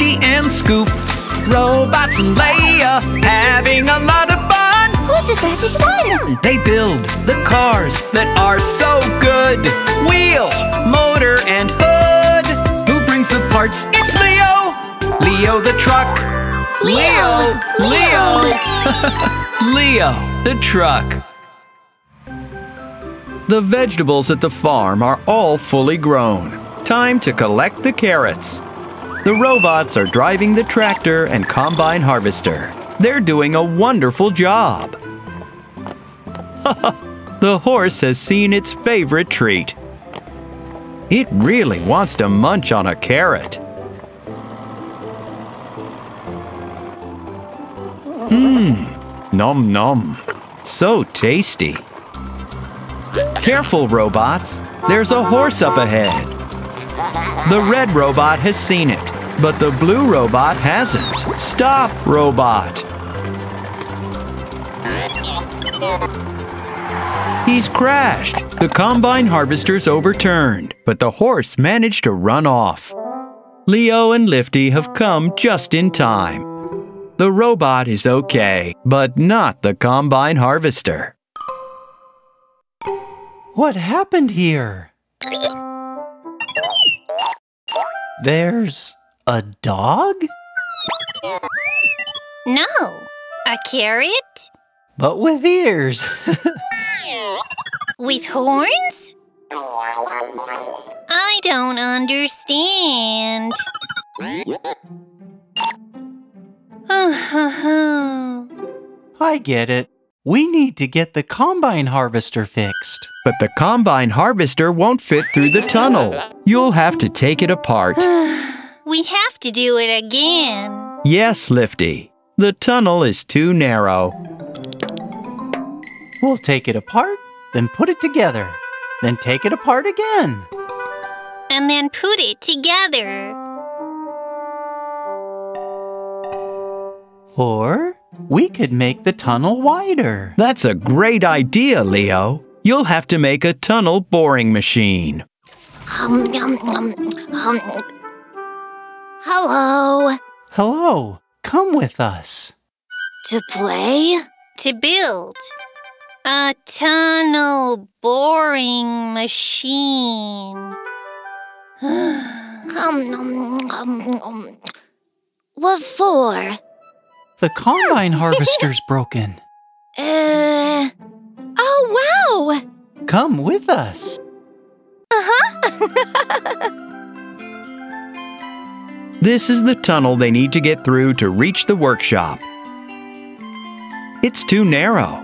Lifty and Scoop, Robots and Leia, having a lot of fun. Who's the fastest one? They build the cars that are so good. Wheel, motor, and hood. Who brings the parts? It's Leo! Leo the Truck. Leo! Leo! Leo the Truck. The vegetables at the farm are all fully grown. Time to collect the carrots. The robots are driving the tractor and combine harvester. They're doing a wonderful job. The horse has seen its favorite treat. It really wants to munch on a carrot. Mmm, nom nom, so tasty. Careful, robots. There's a horse up ahead. The red robot has seen it, but the blue robot hasn't. Stop, robot. He's crashed. The combine harvester's overturned, but the horse managed to run off. Leo and Lifty have come just in time. The robot is okay, but not the combine harvester. What happened here? There's a dog? No, a carrot. But with ears. With horns? I don't understand. I get it. We need to get the combine harvester fixed. But the combine harvester won't fit through the tunnel. You'll have to take it apart. We have to do it again. Yes, Lifty. The tunnel is too narrow. We'll take it apart, then put it together. Then take it apart again. And then put it together. Or we could make the tunnel wider. That's a great idea, Leo. You'll have to make a tunnel boring machine. Hello. Hello. Come with us. To play? To build a tunnel boring machine. What for? The combine harvester's broken. Oh, wow! Come with us. Uh-huh. This is the tunnel they need to get through to reach the workshop. It's too narrow.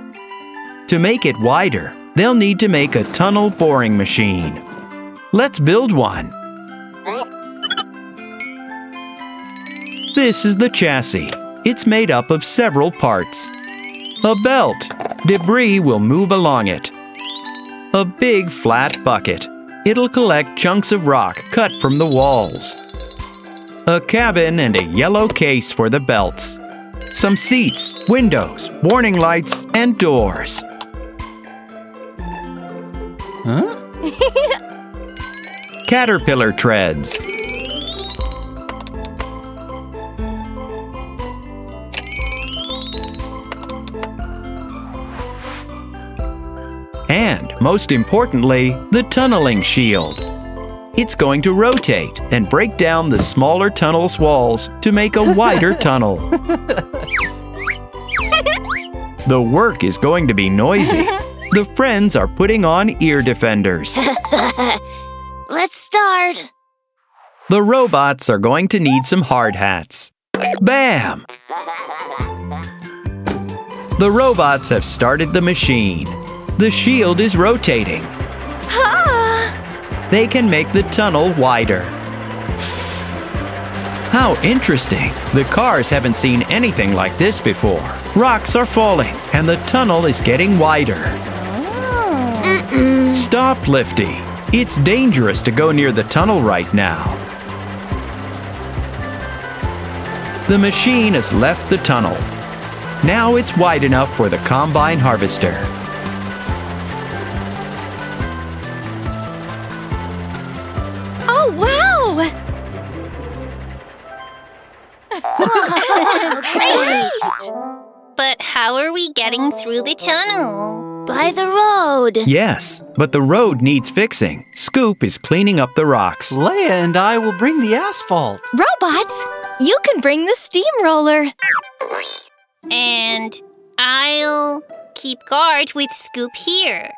To make it wider, they'll need to make a tunnel boring machine. Let's build one. This is the chassis. It's made up of several parts. A belt. Debris will move along it. A big flat bucket. It'll collect chunks of rock cut from the walls. A cabin and a yellow case for the belts. Some seats, windows, warning lights, and doors. Huh? Caterpillar treads. And, most importantly, the tunneling shield. It's going to rotate and break down the smaller tunnel's walls to make a wider tunnel. The work is going to be noisy. The friends are putting on ear defenders. Let's start. The robots are going to need some hard hats. Bam! The robots have started the machine. The shield is rotating. Ah. They can make the tunnel wider. How interesting! The cars haven't seen anything like this before. Rocks are falling, and the tunnel is getting wider. Oh. Mm-mm. Stop, Lifty. It's dangerous to go near the tunnel right now. The machine has left the tunnel. Now it's wide enough for the combine harvester. Great! But how are we getting through the tunnel? By the road. Yes, but the road needs fixing. Scoop is cleaning up the rocks. Leia and I will bring the asphalt. Robots, you can bring the steamroller. And I'll keep guard with Scoop here.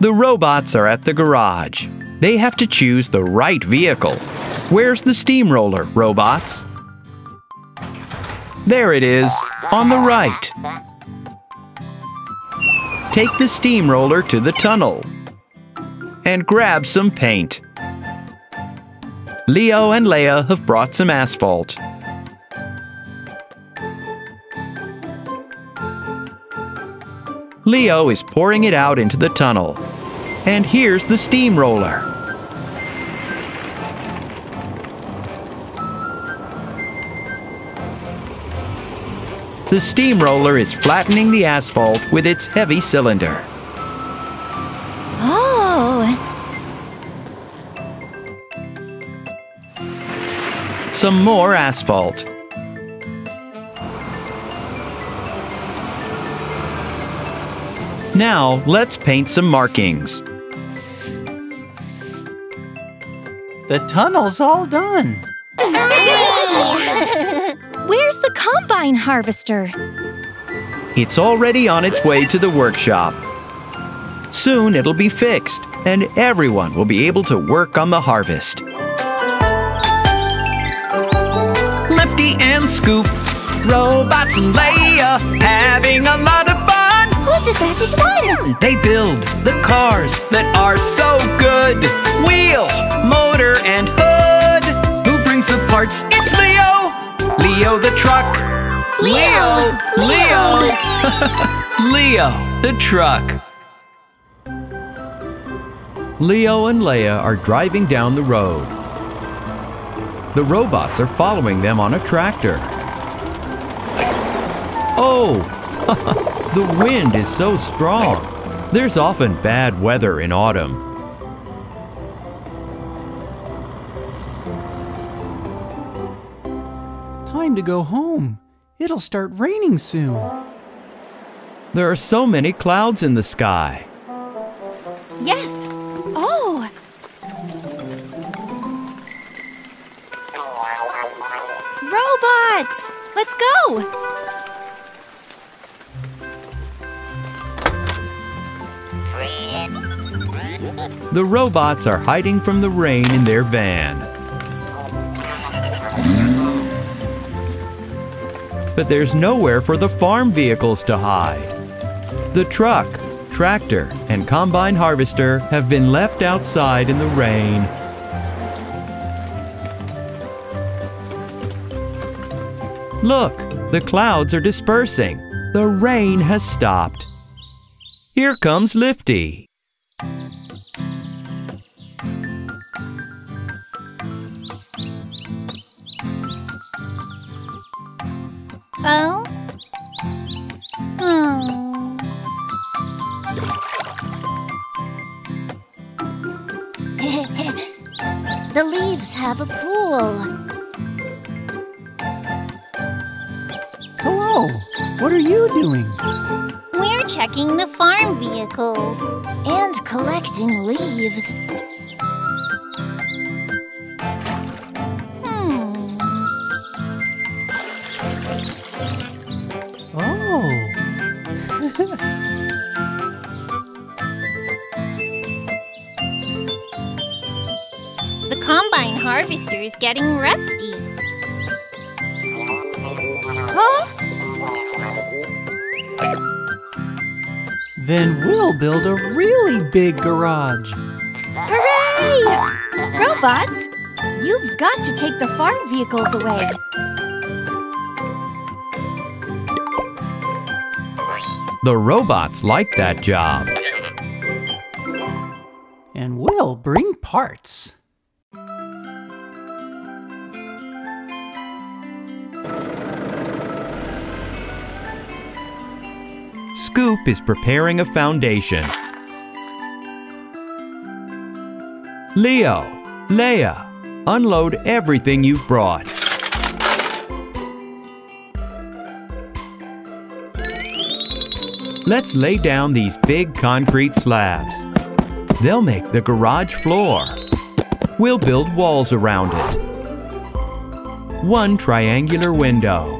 The robots are at the garage. They have to choose the right vehicle. Where's the steamroller, robots? There it is, on the right. Take the steamroller to the tunnel and grab some paint. Leo and Leia have brought some asphalt. Leo is pouring it out into the tunnel. And here's the steamroller. The steamroller is flattening the asphalt with its heavy cylinder. Oh! Some more asphalt. Now, let's paint some markings. The tunnel's all done. Where's the combine harvester? It's already on its way to the workshop. Soon it'll be fixed, and everyone will be able to work on the harvest. Lifty and Scoop, robots and Leia, having a lot of fun. Who's the fastest one? They build the cars that are so good. Wheel, motor, and hood. Who brings the parts? It's Leo! Leo the truck. Leo! Leo! Leo the truck. Leo and Leia are driving down the road. The robots are following them on a tractor. Oh! The wind is so strong. There's often bad weather in autumn. Time to go home. It'll start raining soon. There are so many clouds in the sky. Yes. Oh. Robots, let's go. The robots are hiding from the rain in their van. But there's nowhere for the farm vehicles to hide. The truck, tractor, and combine harvester have been left outside in the rain. Look, the clouds are dispersing. The rain has stopped. Here comes Lifty. Oh? Oh. The leaves have a pool. Hello, what are you doing? We're checking the farm vehicles. And collecting leaves. The combine harvester is getting rusty. Huh? Then we'll build a really big garage. Hooray! Robots, you've got to take the farm vehicles away. The robots like that job. And we'll bring parts. Scoop is preparing a foundation. Leo, Leia, unload everything you've brought. Let's lay down these big concrete slabs. They'll make the garage floor. We'll build walls around it. One triangular window.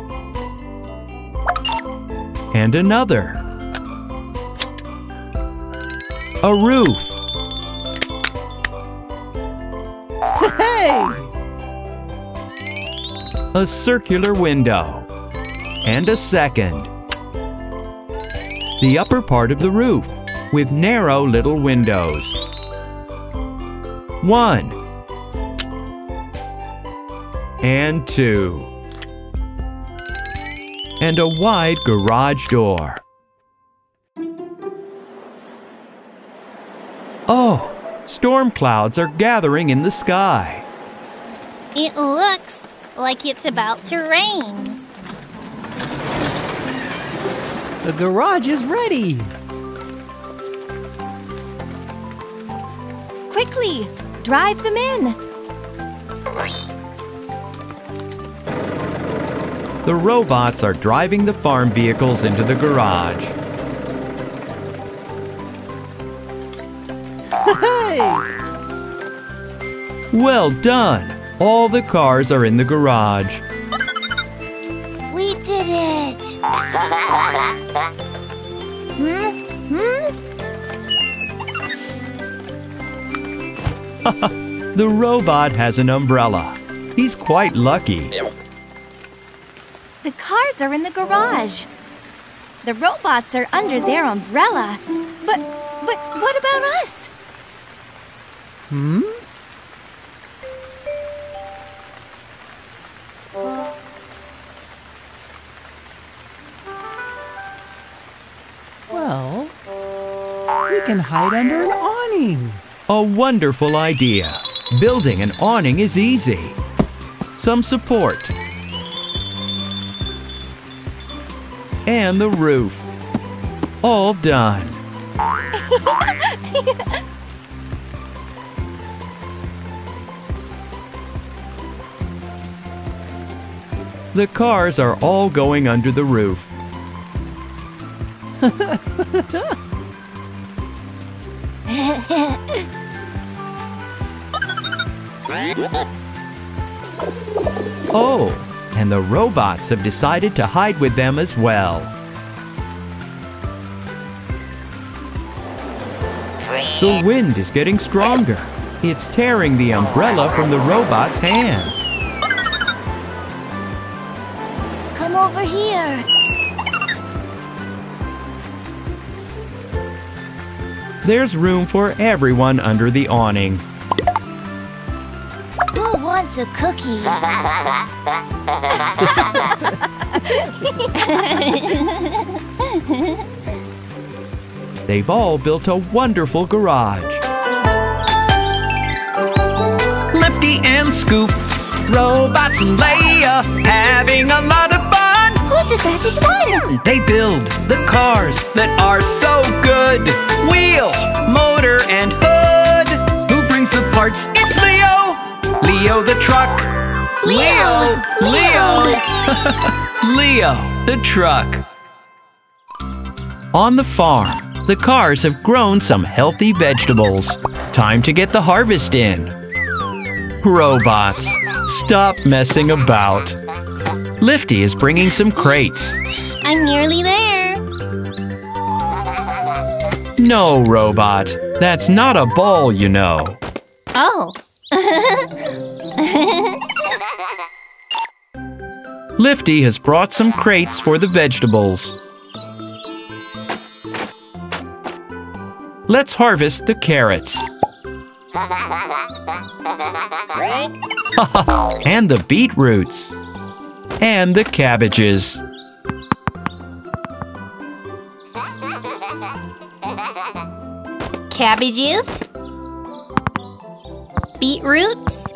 And another. A roof. Hey! A circular window. And a second. The upper part of the roof with narrow little windows. One. And two. And a wide garage door. Oh, storm clouds are gathering in the sky. It looks like it's about to rain. The garage is ready. Quickly, drive them in. The robots are driving the farm vehicles into the garage. Hey! Well done! All the cars are in the garage. We did it! The robot has an umbrella. He's quite lucky. The cars are in the garage. The robots are under their umbrella. But what about us? Well, we can hide under an awning. A wonderful idea. Building an awning is easy. Some support. And the roof. All done. The cars are all going under the roof. Oh, and the robots have decided to hide with them as well. The wind is getting stronger. It's tearing the umbrella from the robot's hands. Come over here. There's room for everyone under the awning. Who wants a cookie? They've all built a wonderful garage. Lifty and Scoop, robots and Leo, having a lot of fun. Who's the fastest one? They build the cars that are so good. Wheel, motor, and hood. Who brings the parts? It's Leo. Leo the truck. Leo the truck. On the farm, the cars have grown some healthy vegetables. Time to get the harvest in. Robots, stop messing about. Lifty is bringing some crates. I'm nearly there. No, robot. That's not a ball, you know. Oh. Lifty has brought some crates for the vegetables. Let's harvest the carrots. And the beetroots. And the cabbages. Cabbages? Beetroots?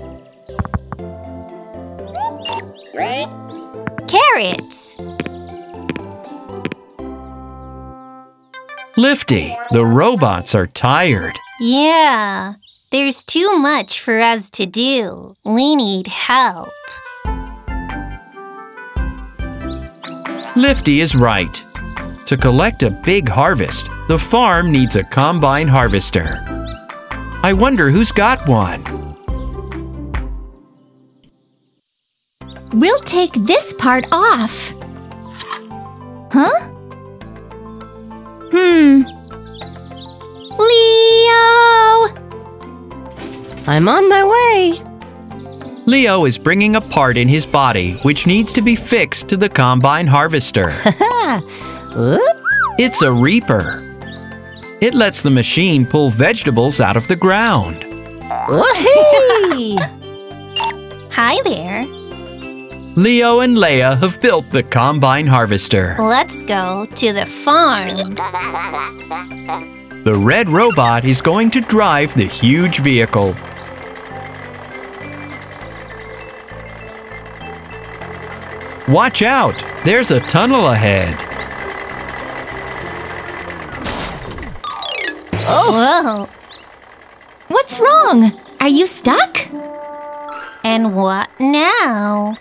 Carrots! Lifty, the robots are tired. Yeah, there's too much for us to do. We need help. Lifty is right. To collect a big harvest, the farm needs a combine harvester. I wonder who's got one. We'll take this part off. Huh? Leo! I'm on my way. Leo is bringing a part in his body which needs to be fixed to the combine harvester. It's a reaper. It lets the machine pull vegetables out of the ground. Hi there. Leo and Leia have built the combine harvester. Let's go to the farm. The red robot is going to drive the huge vehicle. Watch out! There's a tunnel ahead. Oh! Whoa. What's wrong? Are you stuck? And what now?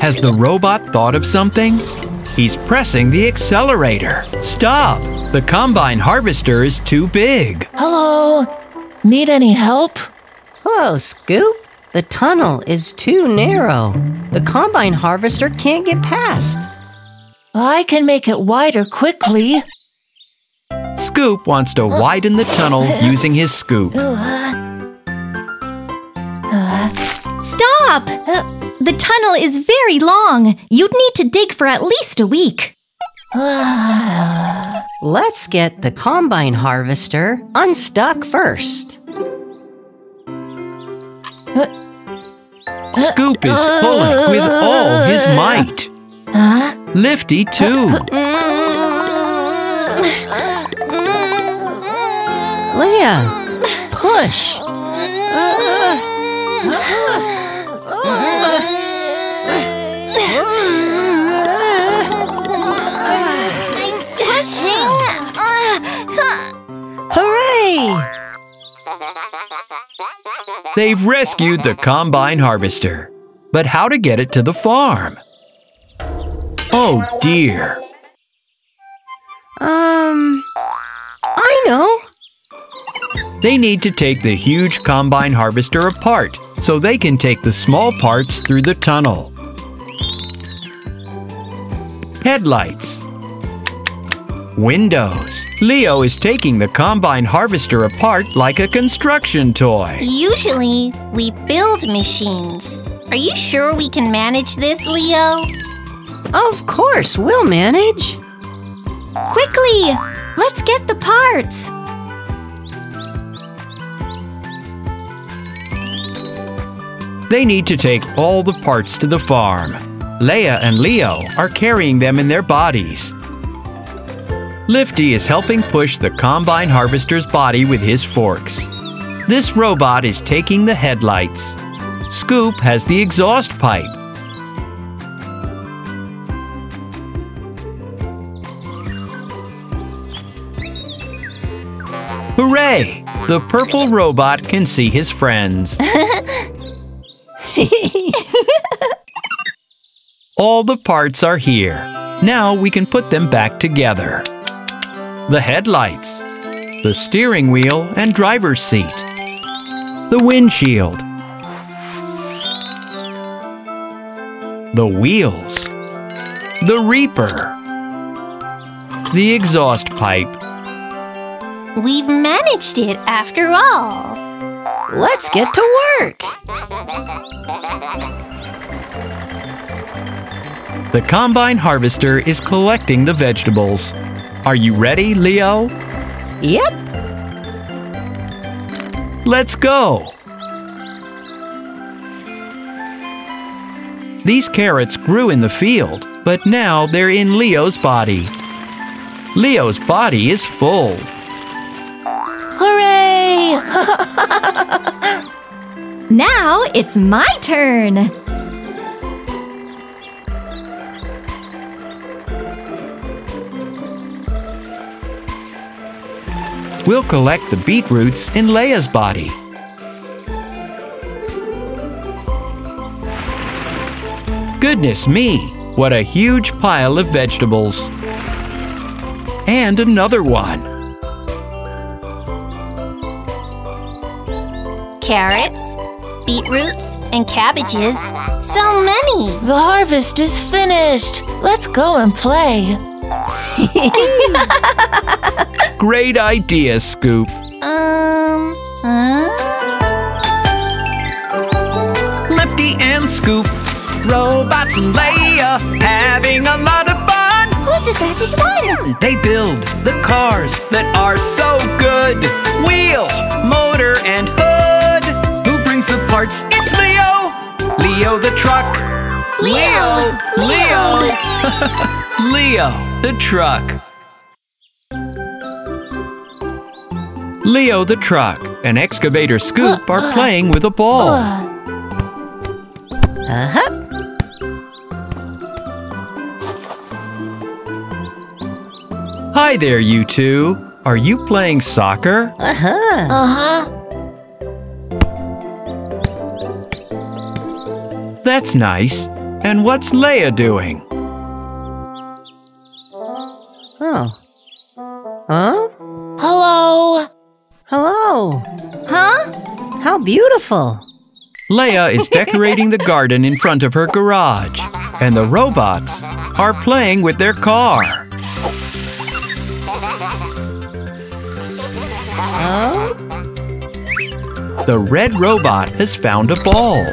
Has the robot thought of something? He's pressing the accelerator. Stop! The combine harvester is too big. Hello? Need any help? Hello, Scoop. The tunnel is too narrow. The combine harvester can't get past. I can make it wider quickly. Scoop wants to widen the tunnel using his scoop. Stop! The tunnel is very long. You'd need to dig for at least a week. Let's get the combine harvester unstuck first. Scoop is pulling with all his might. Lifty, too. Leia, push! I'm pushing! Hooray! They've rescued the combine harvester, but how to get it to the farm? Oh dear! I know! They need to take the huge combine harvester apart so they can take the small parts through the tunnel. Headlights. Windows. Leo is taking the combine harvester apart like a construction toy. Usually, we build machines. Are you sure we can manage this, Leo? Of course, we'll manage. Quickly, let's get the parts. They need to take all the parts to the farm. Leia and Leo are carrying them in their bodies. Lifty is helping push the combine harvester's body with his forks. This robot is taking the headlights. Scoop has the exhaust pipe. Hooray! The purple robot can see his friends. All the parts are here. Now we can put them back together. The headlights, the steering wheel and driver's seat, the windshield, the wheels, the reaper, the exhaust pipe. We've managed it after all. Let's get to work! The combine harvester is collecting the vegetables. Are you ready, Leo? Yep! Let's go! These carrots grew in the field, but now they're in Leo's body. Leo's body is full. Now it's my turn! We'll collect the beetroots in Leia's body. Goodness me! What a huge pile of vegetables! And another one! Carrots, beetroots, and cabbages. So many! The harvest is finished! Let's go and play! Great idea, Scoop! Lifty and Scoop, robots and Leo, having a lot of fun! Who's the fastest one? They build the cars that are so good! Wheel, motor, and hood! Who brings the parts? It's Leo! Leo the truck! Leo! Leo the truck! Leo the truck and excavator Scoop are playing with a ball. Hi there, you two. Are you playing soccer? That's nice. And what's Leo doing? Hello! Huh? How beautiful! Leo is decorating the garden in front of her garage, and the robots are playing with their car. The red robot has found a ball.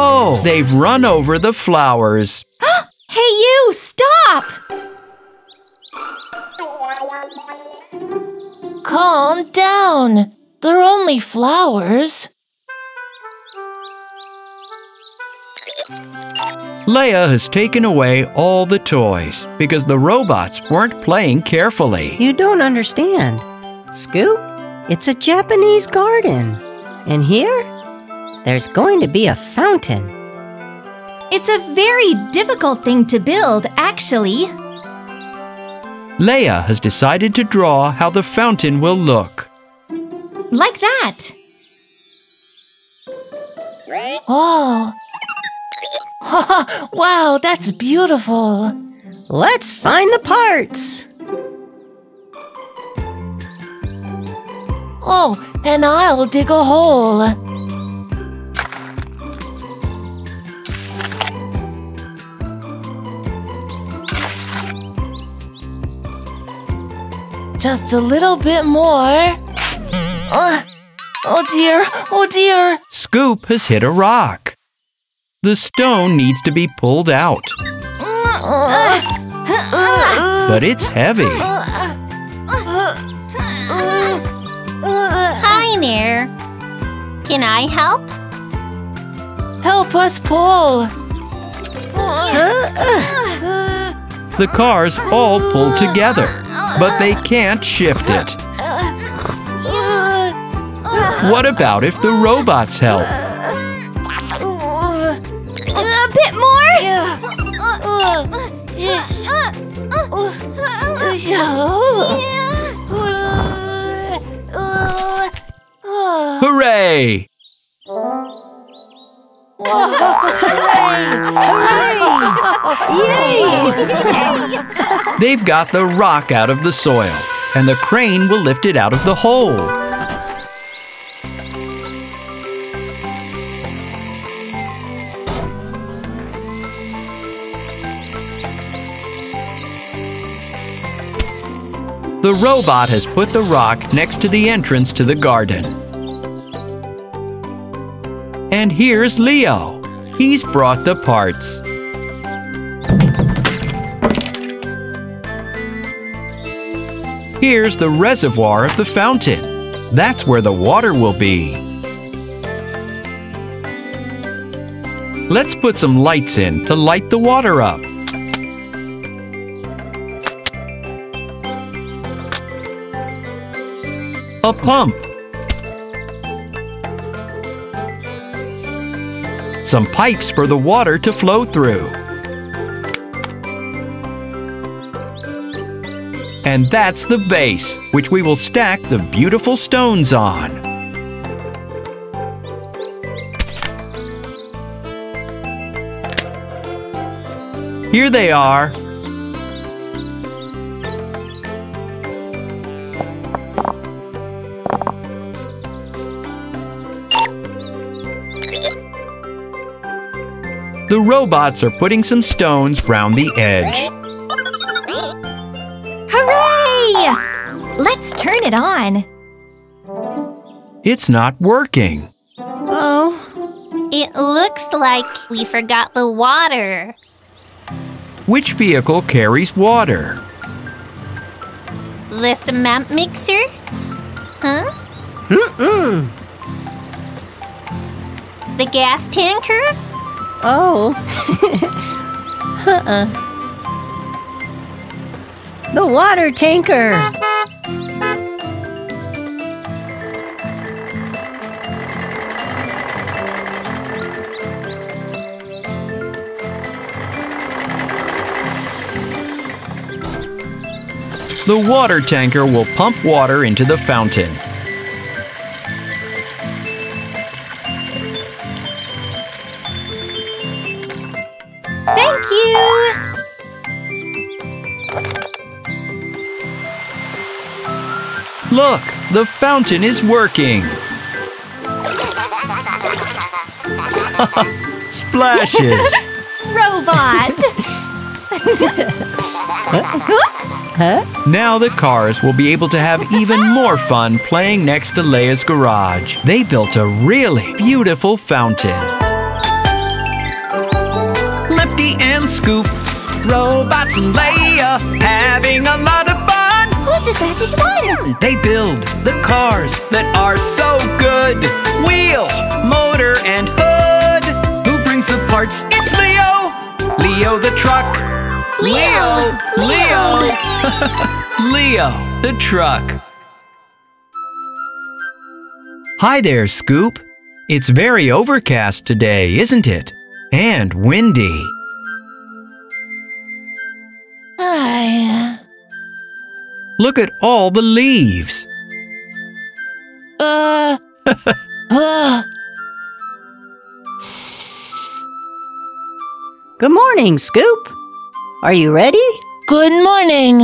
Oh, they've run over the flowers. Hey, you, stop! Calm down. They're only flowers. Leo has taken away all the toys because the robots weren't playing carefully. You don't understand, Scoop. It's a Japanese garden, and here, there's going to be a fountain. It's a very difficult thing to build, actually. Leo has decided to draw how the fountain will look. Like that. Wow, that's beautiful. Let's find the parts. And I'll dig a hole. Just a little bit more. Oh dear. Scoop has hit a rock. The stone needs to be pulled out. But it's heavy. Hi there. Can I help? Help us pull. The cars all pull together, but they can't shift it. What about if the robots help? A bit more? Hooray! Hooray! Yay! They've got the rock out of the soil, and the crane will lift it out of the hole. The robot has put the rock next to the entrance to the garden. And here's Leo. He's brought the parts. Here's the reservoir of the fountain. That's where the water will be. Let's put some lights in to light the water up. A pump. Some pipes for the water to flow through. And that's the base, which we will stack the beautiful stones on. Here they are. The robots are putting some stones round the edge. Hooray! Let's turn it on. It's not working. Oh, it looks like we forgot the water. Which vehicle carries water? The cement mixer? Huh? The gas tanker? Oh. The water tanker. The water tanker will pump water into the fountain. Look, the fountain is working. Splashes. Robot. Now the cars will be able to have even more fun playing next to Leo's garage. They built a really beautiful fountain. Lifty and Scoop, robots and Leo, having a lot of fun. The fastest one. They build the cars that are so good. Wheel, motor, and hood. Who brings the parts? It's Leo. Leo the truck. Leo the truck. Hi there, Scoop. It's very overcast today, isn't it? And windy. Look at all the leaves. Good morning, Scoop. Are you ready? Good morning.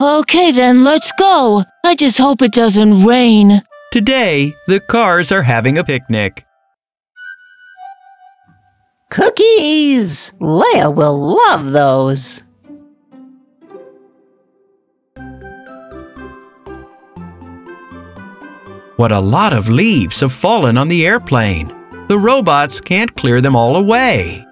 Okay then, let's go. I just hope it doesn't rain. Today, the cars are having a picnic. Cookies! Leo will love those. What a lot of leaves have fallen on the airplane. The robots can't clear them all away.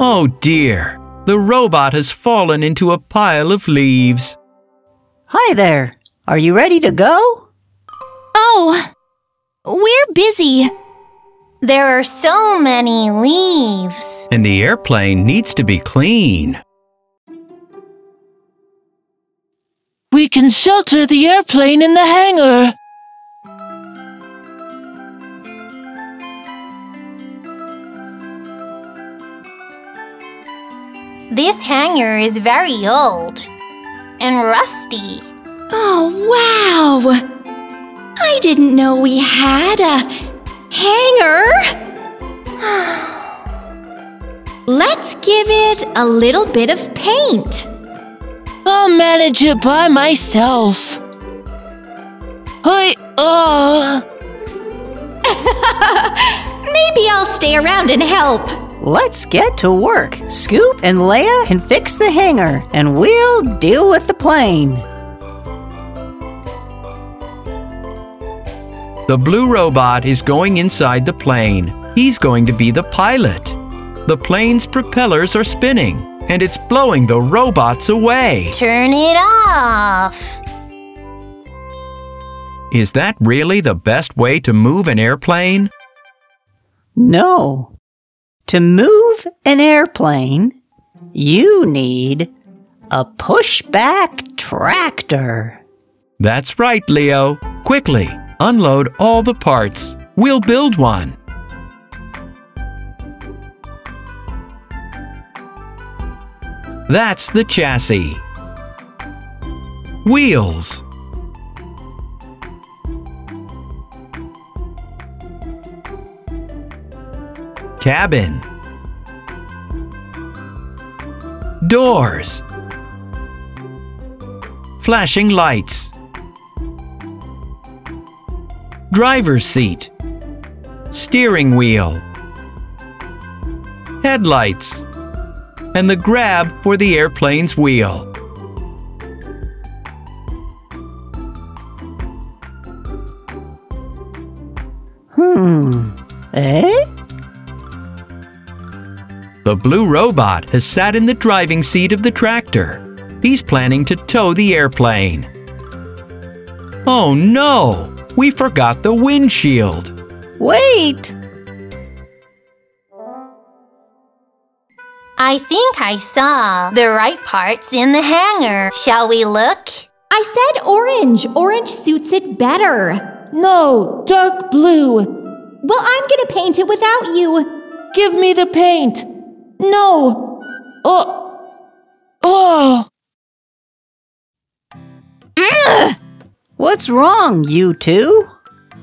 Oh dear, the robot has fallen into a pile of leaves. Hi there, are you ready to go? Oh, we're busy. There are so many leaves. And the airplane needs to be clean. We can shelter the airplane in the hangar. This hangar is very old and rusty. Oh, wow! I didn't know we had a hangar? Let's give it a little bit of paint. I'll manage it by myself. Maybe I'll stay around and help. Let's get to work. Scoop and Leo can fix the hangar, and we'll deal with the plane. The blue robot is going inside the plane. He's going to be the pilot. The plane's propellers are spinning, and it's blowing the robots away. Turn it off! Is that really the best way to move an airplane? No. To move an airplane, you need a pushback tractor. That's right, Leo. Quickly, unload all the parts. We'll build one. That's the chassis. Wheels. Cabin. Doors. Flashing lights. Driver's seat. Steering wheel. Headlights. And the grab for the airplane's wheel. The blue robot has sat in the driving seat of the tractor. He's planning to tow the airplane. Oh no! We forgot the windshield. Wait! I think I saw the right parts in the hanger. Shall we look? I said orange. Orange suits it better. No, dark blue. Well, I'm gonna paint it without you. Give me the paint. No. Oh. Ugh. What's wrong, you two?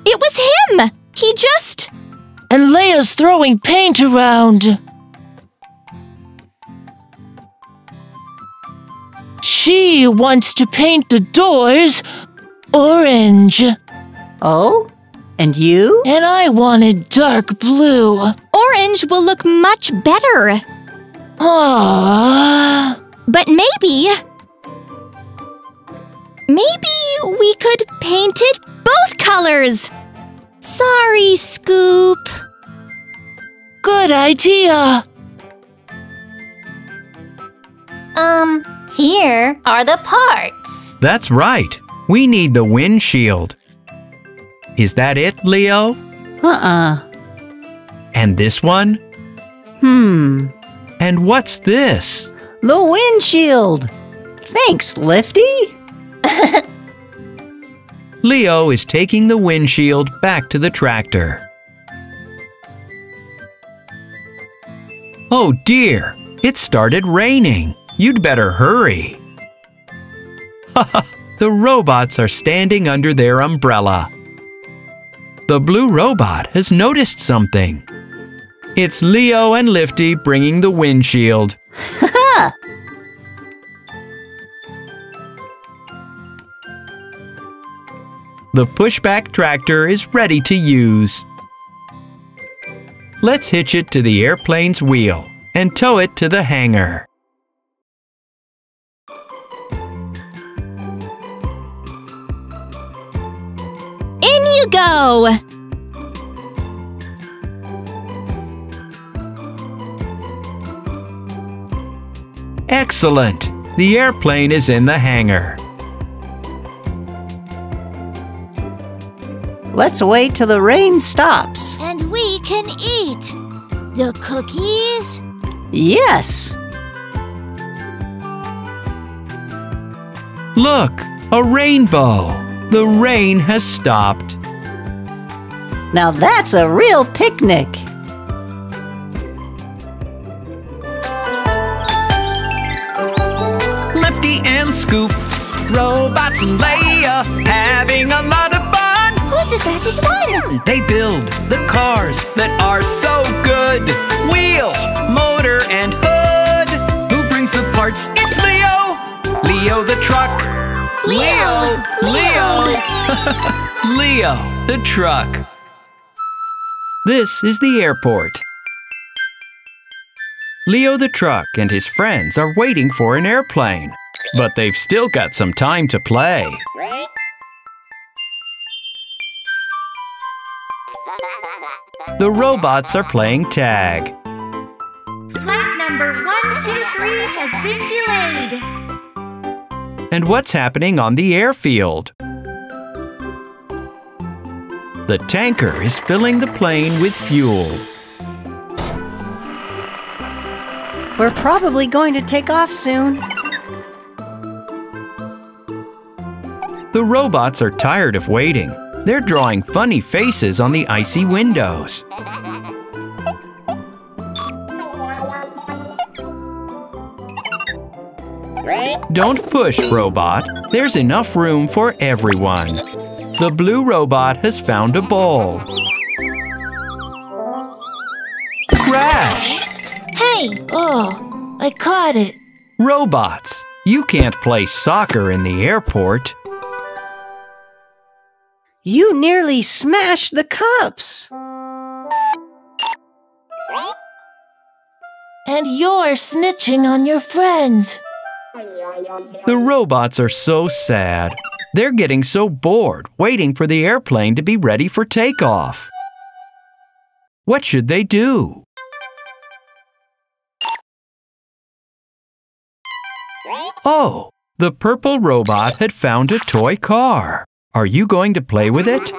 It was him. He just... And Leo's throwing paint around. She wants to paint the doors orange. Oh? And you? And I wanted dark blue. Orange will look much better. Aww. But maybe we could paint it both colors. Sorry, Scoop. Good idea. Here are the parts. That's right. We need the windshield. Is that it, Leo? And this one? And what's this? The windshield. Thanks, Lifty. Leo is taking the windshield back to the tractor. Oh dear, it started raining. You'd better hurry. The robots are standing under their umbrella. The blue robot has noticed something. It's Leo and Lifty bringing the windshield. The pushback tractor is ready to use. Let's hitch it to the airplane's wheel and tow it to the hangar. Go! Excellent! The airplane is in the hangar. Let's wait till the rain stops. And we can eat the cookies? Yes! Look! A rainbow! The rain has stopped. Now that's a real picnic! Lifty and Scoop, robots and Leo, having a lot of fun! Who's the fastest one? They build the cars that are so good! Wheel, motor, and hood! Who brings the parts? It's Leo! Leo the truck! Leo! Leo the truck! This is the airport. Leo the truck and his friends are waiting for an airplane, but they've still got some time to play. The robots are playing tag. Flight number 123 has been delayed. And what's happening on the airfield? The tanker is filling the plane with fuel. We're probably going to take off soon. The robots are tired of waiting. They're drawing funny faces on the icy windows. Don't push, robot. There's enough room for everyone. The blue robot has found a bowl. Crash! Hey! Oh, I caught it. Robots, you can't play soccer in the airport. You nearly smashed the cups. And you're snitching on your friends. The robots are so sad. They're getting so bored, waiting for the airplane to be ready for takeoff. What should they do? Oh, the purple robot had found a toy car. Are you going to play with it?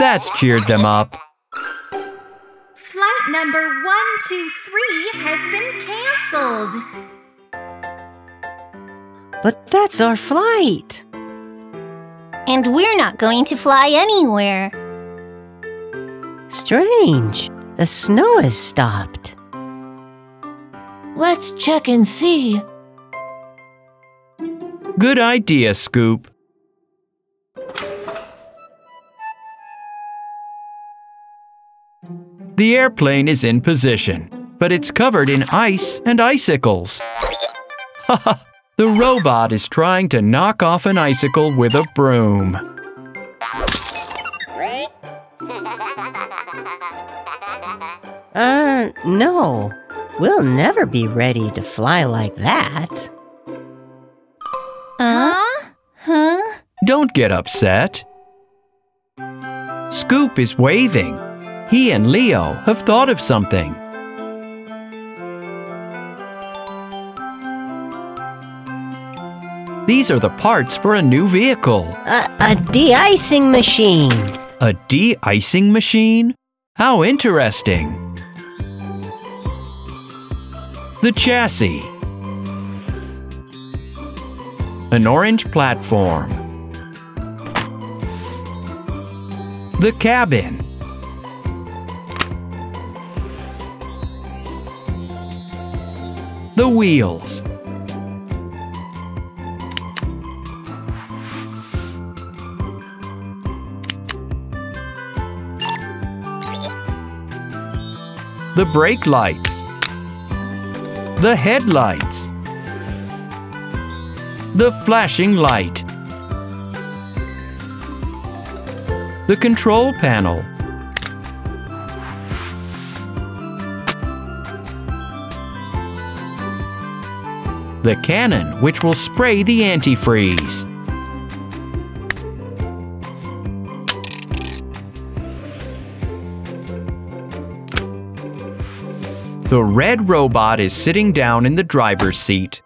That's cheered them up. Flight number 123 has been canceled. But that's our flight. And we're not going to fly anywhere. Strange. The snow has stopped. Let's check and see. Good idea, Scoop. The airplane is in position, but it's covered in ice and icicles. The robot is trying to knock off an icicle with a broom. No. We'll never be ready to fly like that. Huh? Don't get upset. Scoop is waving. He and Leo have thought of something. These are the parts for a new vehicle. A de-icing machine. A de-icing machine? How interesting. The chassis. An orange platform. The cabin. The wheels. The brake lights. The headlights. The flashing light. The control panel. The cannon, which will spray the antifreeze. The red robot is sitting down in the driver's seat.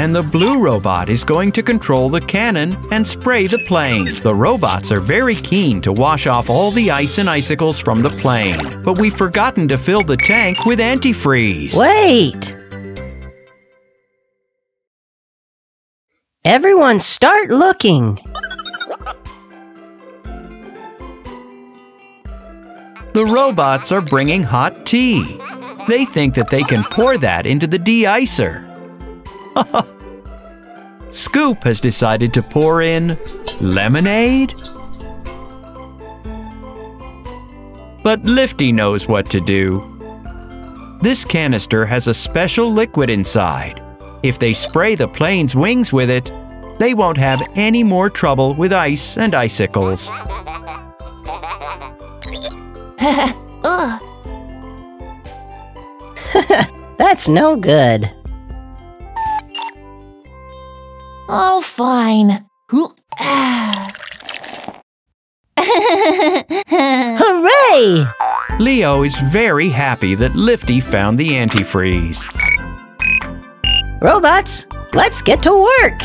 And the blue robot is going to control the cannon and spray the plane. The robots are very keen to wash off all the ice and icicles from the plane. But we've forgotten to fill the tank with antifreeze. Wait! Everyone start looking! The robots are bringing hot tea. They think that they can pour that into the de-icer. Scoop has decided to pour in lemonade. But Lifty knows what to do. This canister has a special liquid inside. If they spray the plane's wings with it, they won't have any more trouble with ice and icicles. That's no good. Oh, fine. Hooray! Leo is very happy that Lifty found the antifreeze. Robots, let's get to work!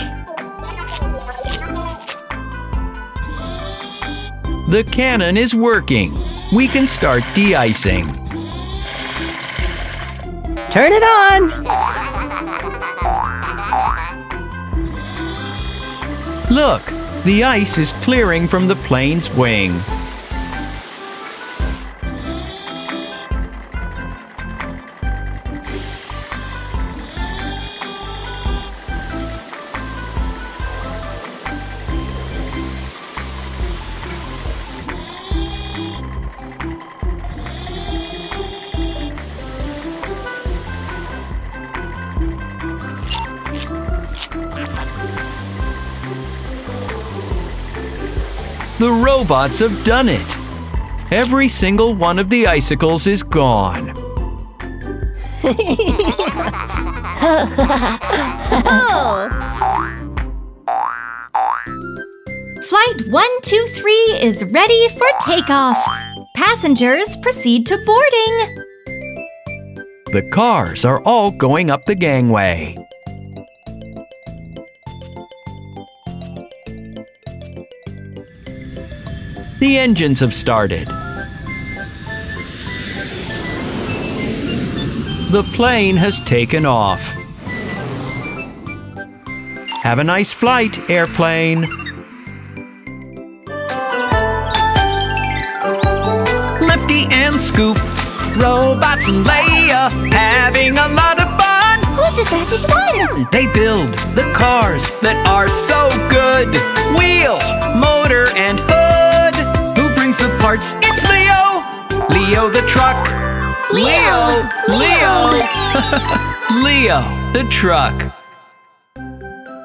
The cannon is working. We can start de-icing. Turn it on! Look, the ice is clearing from the plane's wing. The robots have done it! Every single one of the icicles is gone. Oh. Flight 123 is ready for takeoff. Passengers proceed to boarding. The cars are all going up the gangway. The engines have started. The plane has taken off. Have a nice flight, airplane. Lifty and Scoop, robots and Leo, having a lot of fun. Who's the fastest one? They build the cars that are so good. Wheel, motor, and the parts. It's Leo! Leo the truck! Leo! Leo! Leo the truck!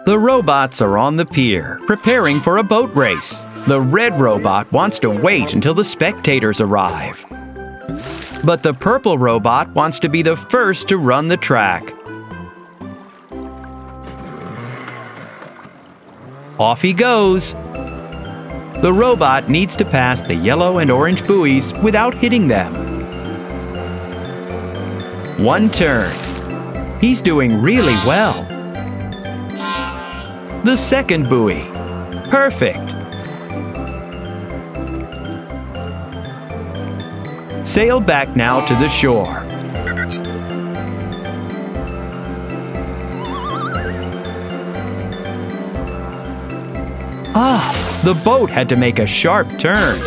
The robots are on the pier, preparing for a boat race. The red robot wants to wait until the spectators arrive. But the purple robot wants to be the first to run the track. Off he goes! The robot needs to pass the yellow and orange buoys without hitting them. One turn. He's doing really well. The second buoy. Perfect. Sail back now to the shore. Ah! The boat had to make a sharp turn.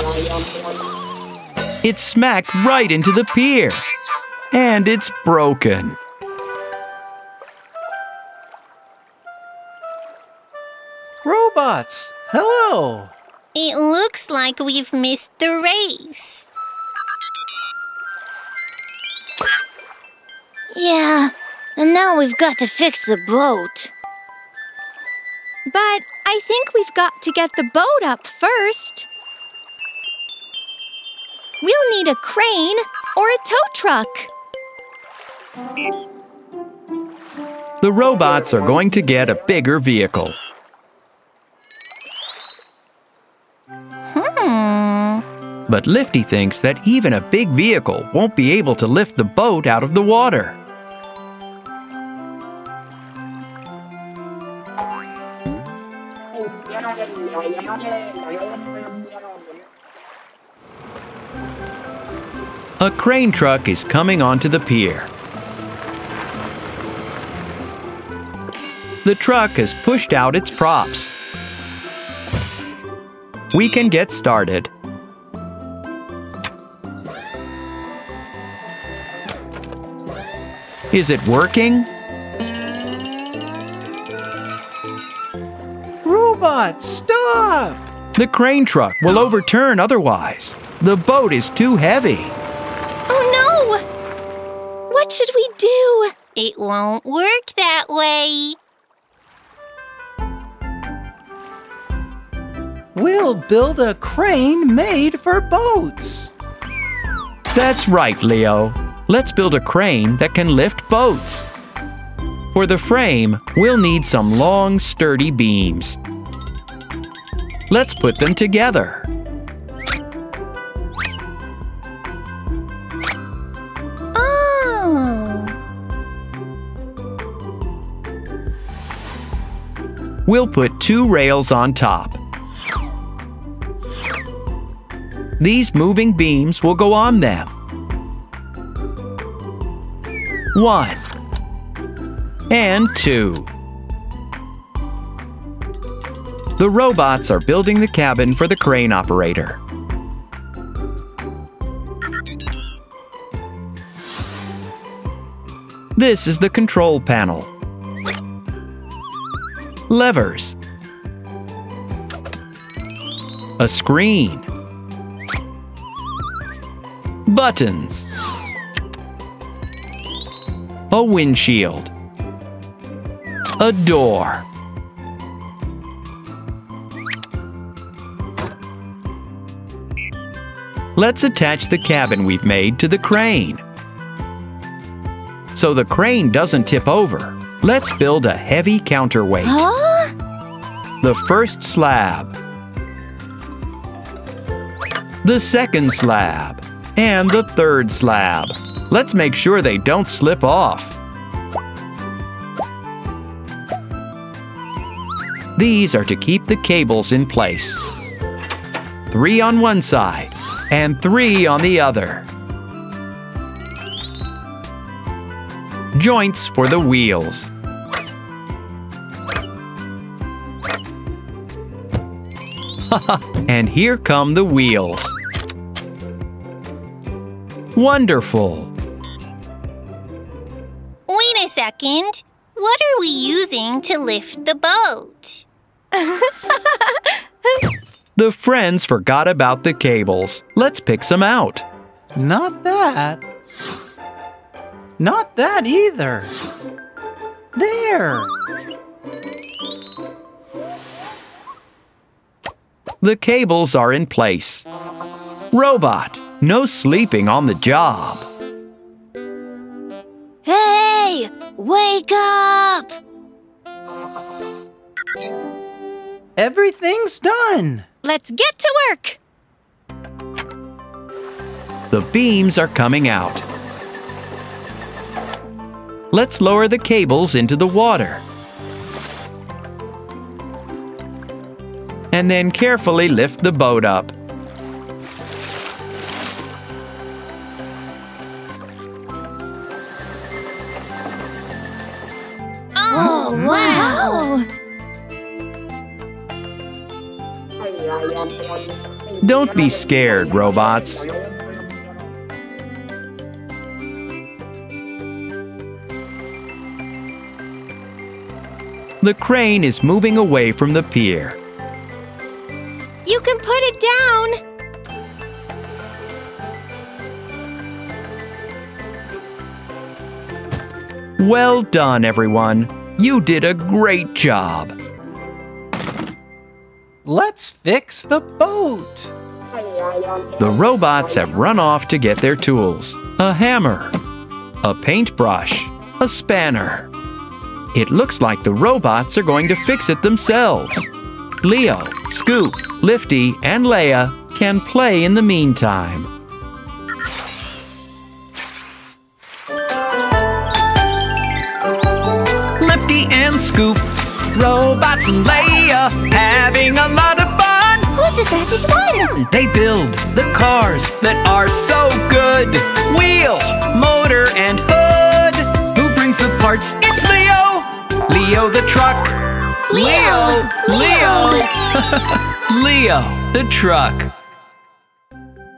It smacked right into the pier. And it's broken. Robots, hello! It looks like we've missed the race. Yeah, and now we've got to fix the boat. But I think we've got to get the boat up first. We'll need a crane or a tow truck. The robots are going to get a bigger vehicle. But Lifty thinks that even a big vehicle won't be able to lift the boat out of the water. A crane truck is coming onto the pier. The truck has pushed out its props. We can get started. Is it working? Robot, stop! The crane truck will overturn otherwise. The boat is too heavy. What should we do? It won't work that way. We'll build a crane made for boats. That's right, Leo. Let's build a crane that can lift boats. For the frame, we'll need some long, sturdy beams. Let's put them together. We'll put two rails on top. These moving beams will go on them. One and two. The robots are building the cabin for the crane operator. This is the control panel. Levers. A screen. Buttons. A windshield. A door. Let's attach the cabin we've made to the crane. So the crane doesn't tip over, let's build a heavy counterweight. The first slab. The second slab. And the third slab. Let's make sure they don't slip off. These are to keep the cables in place. 3 on one side and 3 on the other. Joints for the wheels. And here come the wheels. Wonderful! Wait a second. What are we using to lift the boat? The friends forgot about the cables. Let's pick some out. Not that. Not that either. There! The cables are in place. Robot! No sleeping on the job. Hey! Wake up! Everything's done. Let's get to work. The beams are coming out. Let's lower the cables into the water. And then carefully lift the boat up. Wow! Don't be scared, robots. The crane is moving away from the pier. You can put it down. Well done, everyone. You did a great job. Let's fix the boat. The robots have run off to get their tools. A hammer, a paintbrush, a spanner. It looks like the robots are going to fix it themselves. Leo, Scoop, Lifty, and Leia can play in the meantime. Scoop, robots, and Leia having a lot of fun. Who's the fastest one? They build the cars that are so good. Wheel, motor, and hood. Who brings the parts? It's Leo. Leo the truck. Leo, Leo. Leo the truck.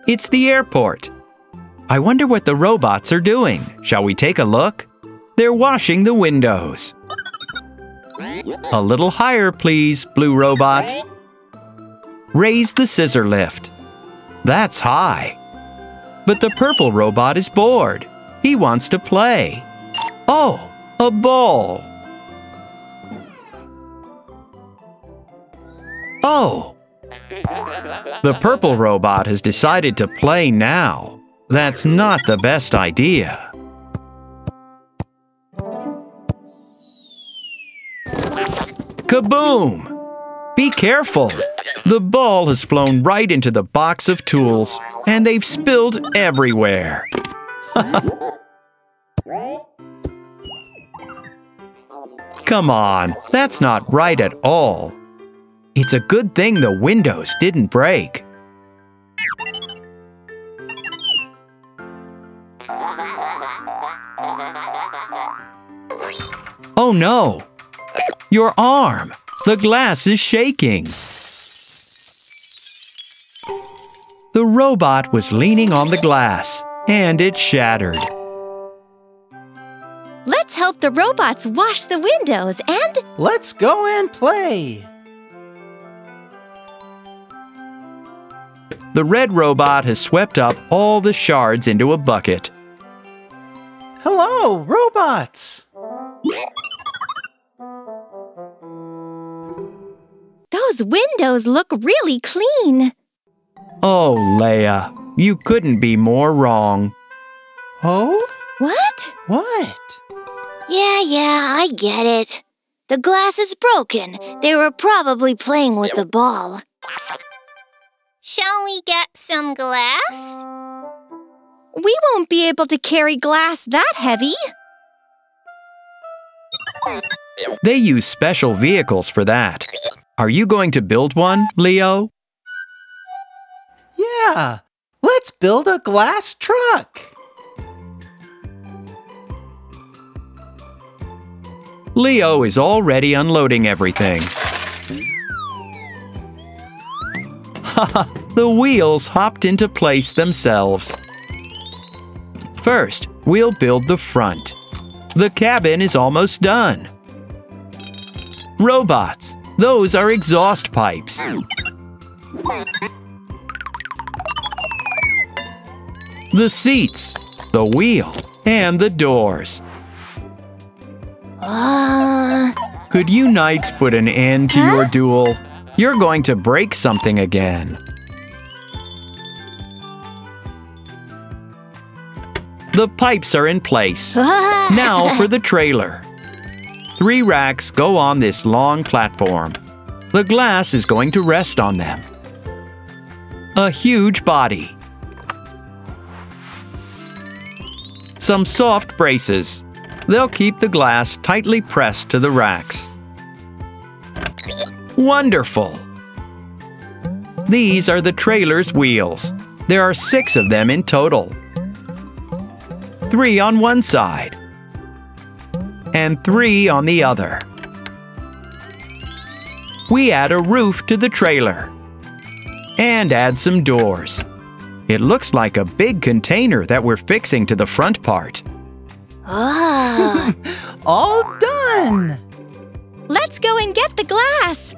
It's the airport. I wonder what the robots are doing. Shall we take a look? They're washing the windows. A little higher, please, blue robot. Raise the scissor lift. That's high. But the purple robot is bored. He wants to play. Oh, a ball. Oh. The purple robot has decided to play now. That's not the best idea. Kaboom! Be careful! The ball has flown right into the box of tools, and they've spilled everywhere. Come on, that's not right at all. It's a good thing the windows didn't break. no! Your arm! The glass is shaking! The robot was leaning on the glass, and it shattered. Let's help the robots wash the windows and… Let's go and play! The red robot has swept up all the shards into a bucket. Hello, robots! Those windows look really clean. Oh, Leia, you couldn't be more wrong. Oh? What? What? Yeah, I get it. The glass is broken. They were probably playing with the ball. Shall we get some glass? We won't be able to carry glass that heavy. They use special vehicles for that. Are you going to build one, Leo? Yeah, let's build a glass truck. Leo is already unloading everything. Haha, the wheels hopped into place themselves. First, we'll build the front. The cabin is almost done. Robots, those are exhaust pipes. The seats, the wheel, and the doors. Could you knights put an end to your duel? You're going to break something again. The pipes are in place. Now for the trailer. 3 racks go on this long platform. The glass is going to rest on them. A huge body. Some soft braces. They'll keep the glass tightly pressed to the racks. Wonderful! These are the trailer's wheels. There are 6 of them in total. 3 on one side and 3 on the other. We add a roof to the trailer and add some doors. It looks like a big container that we're fixing to the front part. All done! Let's go and get the glass!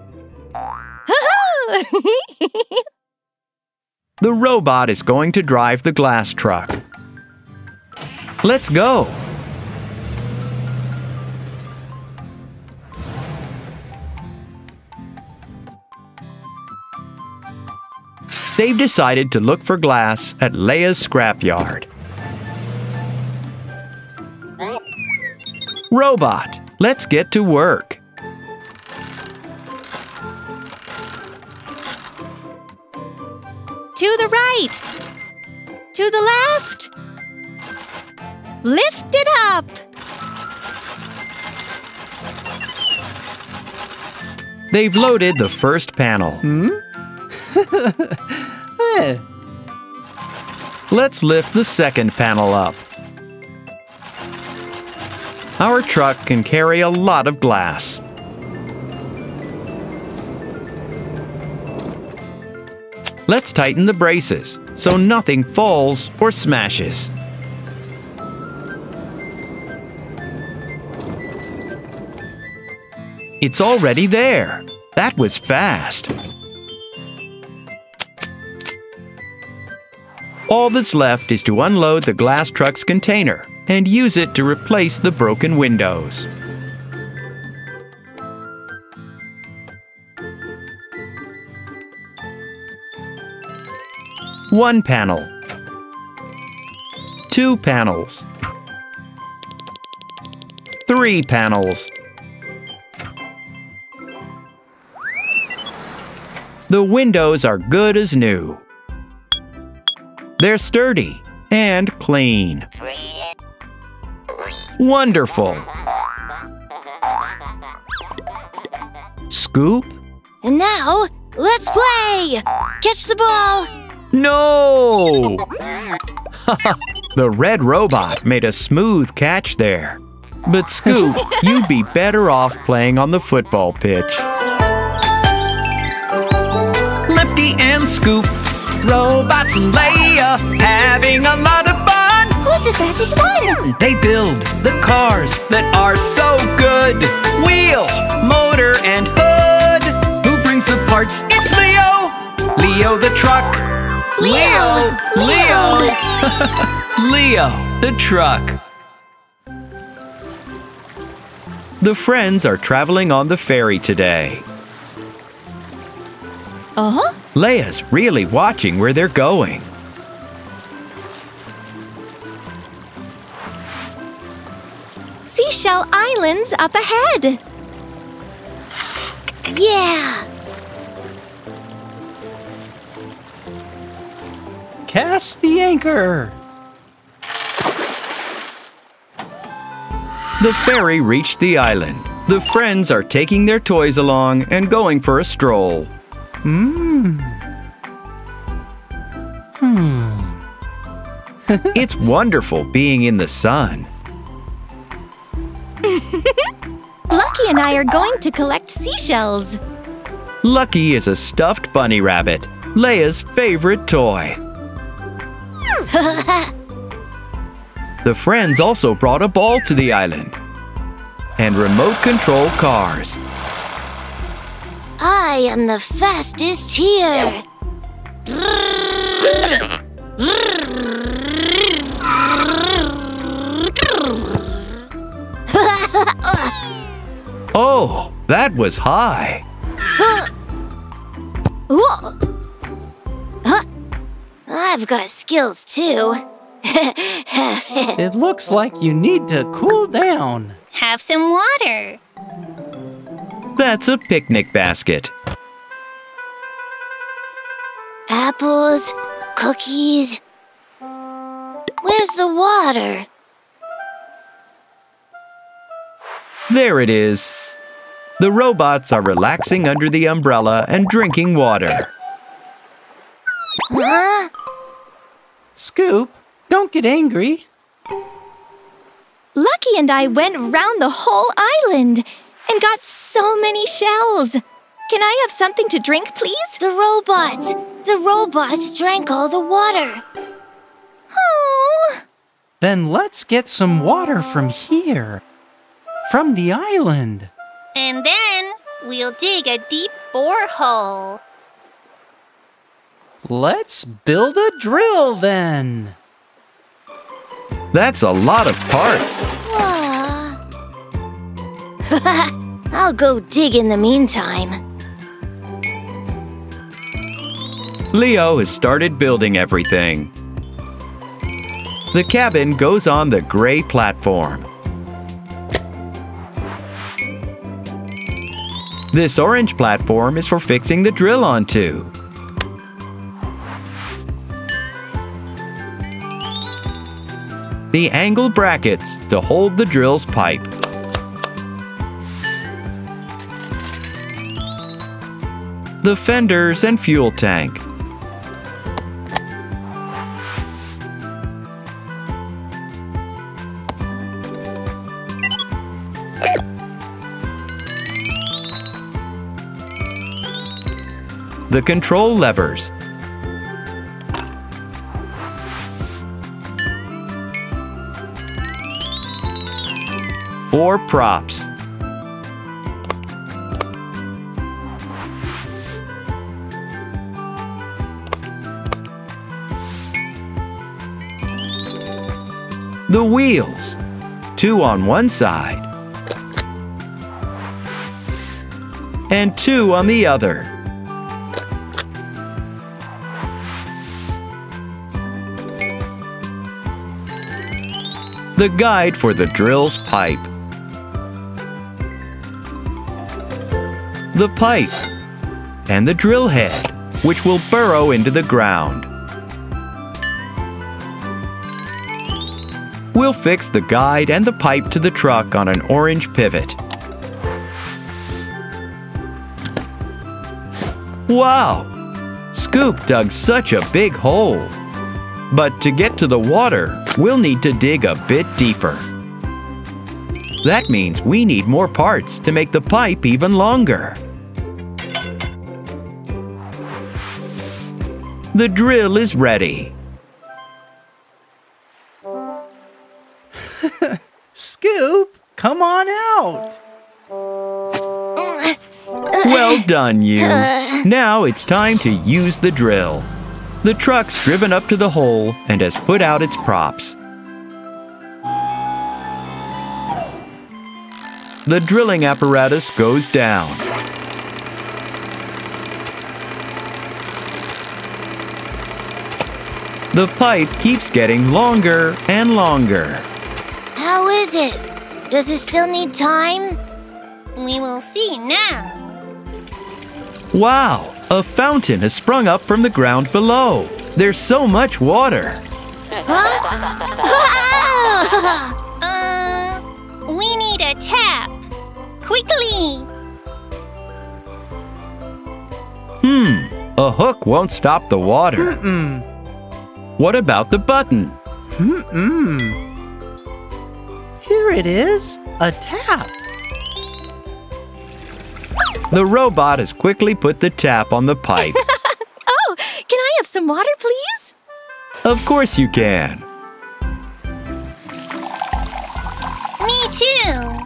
The robot is going to drive the glass truck. Let's go! They've decided to look for glass at Leia's scrapyard. Robot, let's get to work. To the right! To the left! Lift it up! They've loaded the first panel. Let's lift the second panel up. Our truck can carry a lot of glass. Let's tighten the braces so nothing falls or smashes. It's already there. That was fast. All that's left is to unload the glass truck's container and use it to replace the broken windows. One panel. 2 panels. 3 panels. The windows are good as new. They're sturdy and clean. Wonderful! Scoop? And now, let's play! Catch the ball! No! The red robot made a smooth catch there. But Scoop, you'd be better off playing on the football pitch. Lifty and Scoop, robots and Leo, having a lot of fun. Who's the fastest one? They build the cars that are so good. Wheel, motor, and hood. Who brings the parts? It's Leo. Leo the truck. Leo. Leo the truck. The friends are traveling on the ferry today. Lea's really watching where they're going. Seashell Island's up ahead. Yeah! Cast the anchor! The ferry reached the island. The friends are taking their toys along and going for a stroll. It's wonderful being in the sun. Lucky and I are going to collect seashells. Lucky is a stuffed bunny rabbit, Lea's favorite toy. The friends also brought a ball to the island and remote control cars. I am the fastest here. Oh, that was high. I've got skills too. It looks like you need to cool down. Have some water. That's a picnic basket. Apples, cookies. Where's the water? There it is. The robots are relaxing under the umbrella and drinking water. Huh? Scoop, don't get angry. Lucky and I went round the whole island and got so many shells. Can I have something to drink, please? The robots drank all the water. Oh. Then let's get some water from here, from the island. And then we'll dig a deep borehole. Let's build a drill then. That's a lot of parts. I'll go dig in the meantime. Leo has started building everything. The cabin goes on the gray platform. This orange platform is for fixing the drill onto. The angle brackets to hold the drill's pipe. The fenders and fuel tank. The control levers. Four props. The wheels, two on one side and two on the other. The guide for the drill's pipe. The pipe and the drill head, which will burrow into the ground. We'll fix the guide and the pipe to the truck on an orange pivot. Wow! Scoop dug such a big hole. But to get to the water, we'll need to dig a bit deeper. That means we need more parts to make the pipe even longer. The drill is ready. Scoop, come on out. Well done, you. Now it's time to use the drill. The truck's driven up to the hole and has put out its props. The drilling apparatus goes down. The pipe keeps getting longer and longer. How is it? Does it still need time? We will see now. Wow! A fountain has sprung up from the ground below. There's so much water. Huh? We need a tap. Quickly! A hook won't stop the water. What about the button? Here it is, a tap. The robot has quickly put the tap on the pipe. Oh, can I have some water, please? Of course you can. Me too.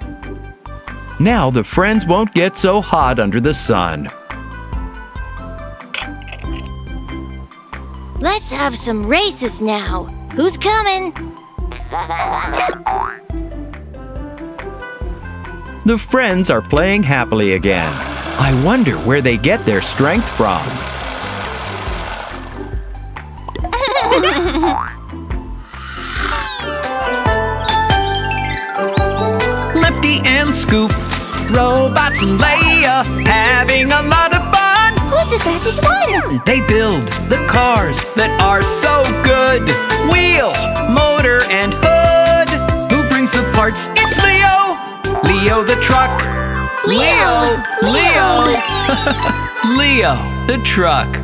Now the friends won't get so hot under the sun. Let's have some races now. Who's coming? The friends are playing happily again. I wonder where they get their strength from. Lifty and Scoop, robots and Leo, having a lot of fun. Who's the fastest one? They build the cars that are so good. Wheel, motor, and hood. Who brings the parts? It's Leo. Leo the truck. Leo the truck.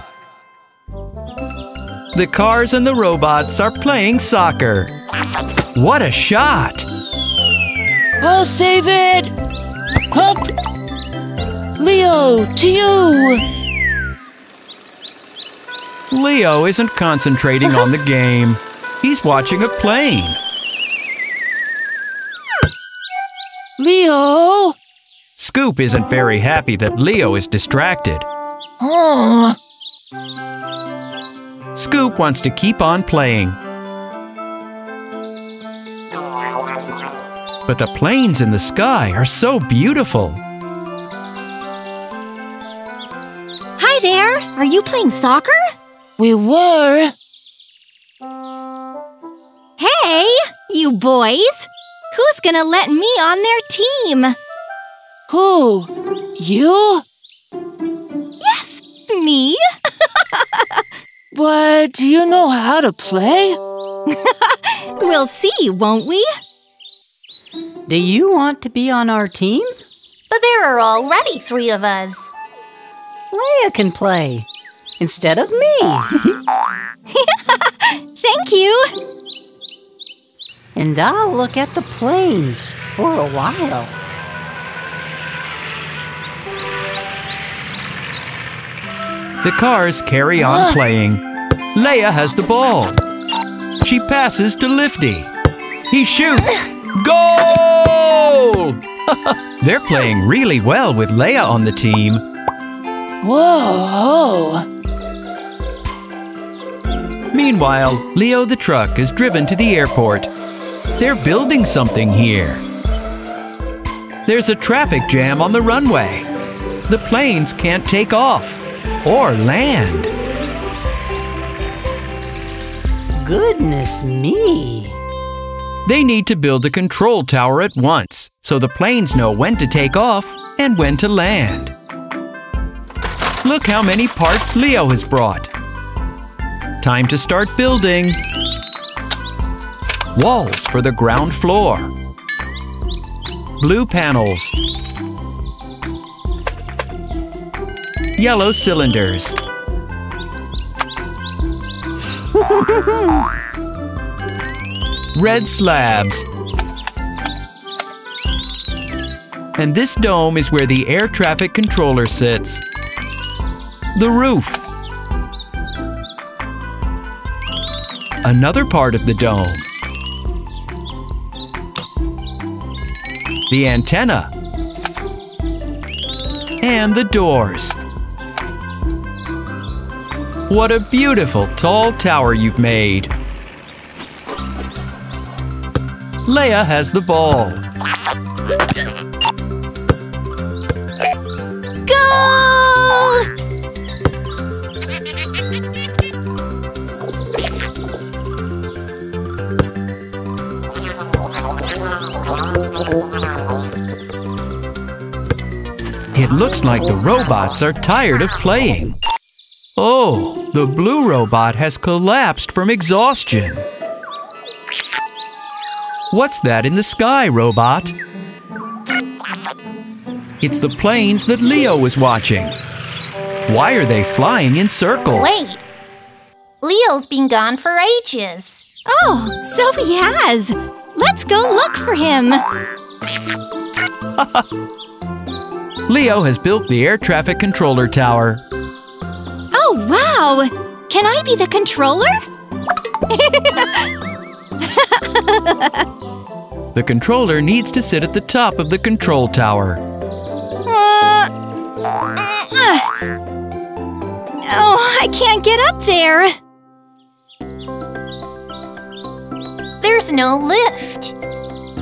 The cars and the robots are playing soccer. What a shot! I'll save it! Hup. Leo, to you! Leo isn't concentrating on the game. He's watching a plane. Leo! Scoop isn't very happy that Leo is distracted. Scoop wants to keep on playing. But the planes in the sky are so beautiful. Hi there! Are you playing soccer? We were. Hey, you boys! Who's gonna let me on their team? Who? You? Yes, me! But do you know how to play? We'll see, won't we? Do you want to be on our team? But there are already 3 of us. Leia can play, instead of me. Thank you. And I'll look at the planes for a while. The cars carry on playing. Leia has the ball. She passes to Lifty. He shoots. Goal! They're playing really well with Leia on the team. Whoa! Meanwhile, Leo the truck is driven to the airport. They're building something here. There's a traffic jam on the runway. The planes can't take off or land. Goodness me! They need to build a control tower at once, so the planes know when to take off and when to land. Look how many parts Leo has brought. Time to start building. Walls for the ground floor. Blue panels. Yellow cylinders. Red slabs. And this dome is where the air traffic controller sits. The roof. Another part of the dome. The antenna. And the doors. What a beautiful tall tower you've made. Leia has the ball. It looks like the robots are tired of playing. Oh, the blue robot has collapsed from exhaustion. What's that in the sky, robot? It's the planes that Leo was watching. Why are they flying in circles? Wait, Leo's been gone for ages. Oh, so he has. Let's go look for him. Leo has built the air traffic controller tower. Oh, wow! Can I be the controller? The controller needs to sit at the top of the control tower. Oh, I can't get up there. There's no lift.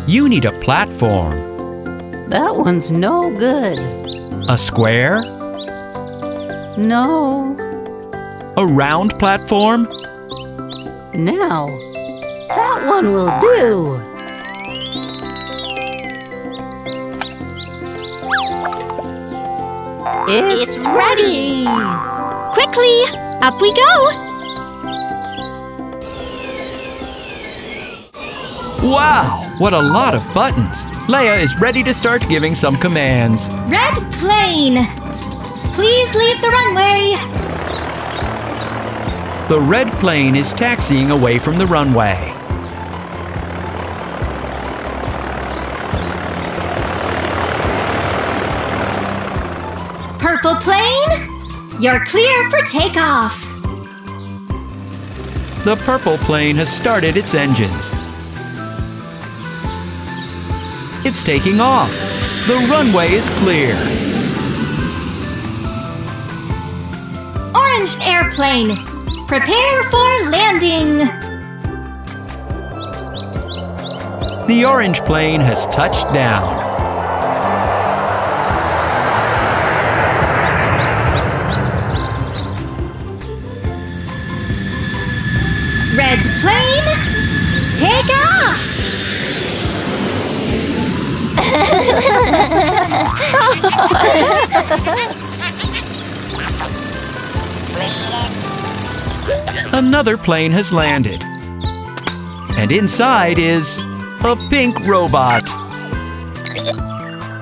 You need a platform. That one's no good. A square? No. A round platform? No. That one will do. It's ready. Quickly, up we go. Wow, what a lot of buttons. Leia is ready to start giving some commands. Red plane, please leave the runway. The red plane is taxiing away from the runway. Purple plane, you're clear for takeoff. The purple plane has started its engines. It's taking off. The runway is clear. Orange airplane, prepare for landing. The orange plane has touched down. Red plane, take off. Another plane has landed. And inside is a pink robot.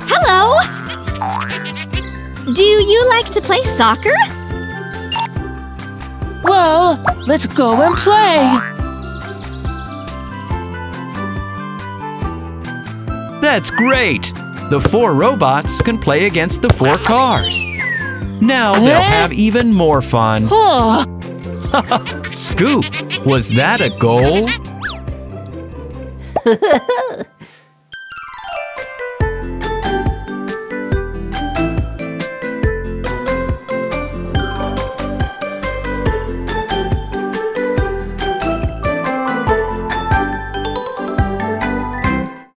Hello! Do you like to play soccer? Well, let's go and play. That's great! The four robots can play against the four cars. Now they'll have even more fun. Oh. Scoop, was that a goal?